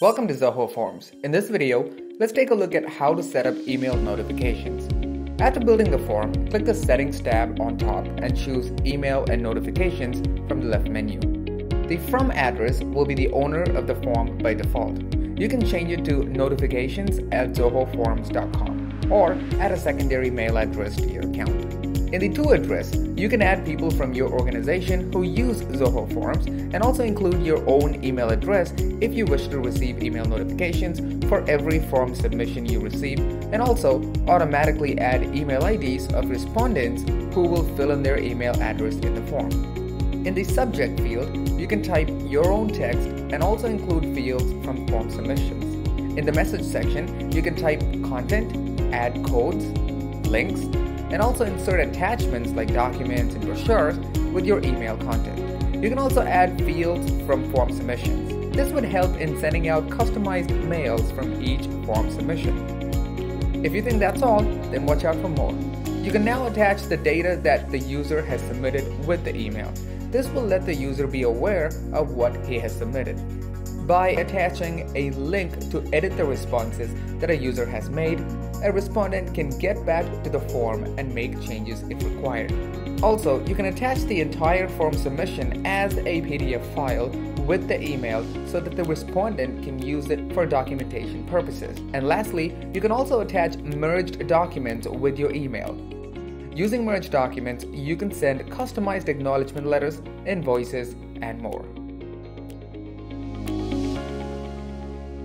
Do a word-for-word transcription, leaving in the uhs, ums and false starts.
Welcome to Zoho Forms. In this video, let's take a look at how to set up email notifications. After building the form, click the Settings tab on top and choose Email and Notifications from the left menu. The From address will be the owner of the form by default. You can change it to notifications at zoho forms dot com or add a secondary mail address to your account. In the To address, you can add people from your organization who use Zoho Forms and also include your own email address if you wish to receive email notifications for every form submission you receive, and also automatically add email I Ds of respondents who will fill in their email address in the form. In the Subject field, you can type your own text and also include fields from form submissions. In the Message section, you can type content, add codes, links, and also insert attachments like documents and brochures with your email content. You can also add fields from form submissions. This would help in sending out customized mails from each form submission. If you think that's all, then watch out for more. You can now attach the data that the user has submitted with the email. This will let the user be aware of what he has submitted. By attaching a link to edit the responses that a user has made, a respondent can get back to the form and make changes if required. Also, you can attach the entire form submission as a P D F file with the email so that the respondent can use it for documentation purposes. And lastly, you can also attach merged documents with your email. Using merged documents, you can send customized acknowledgement letters, invoices, and more.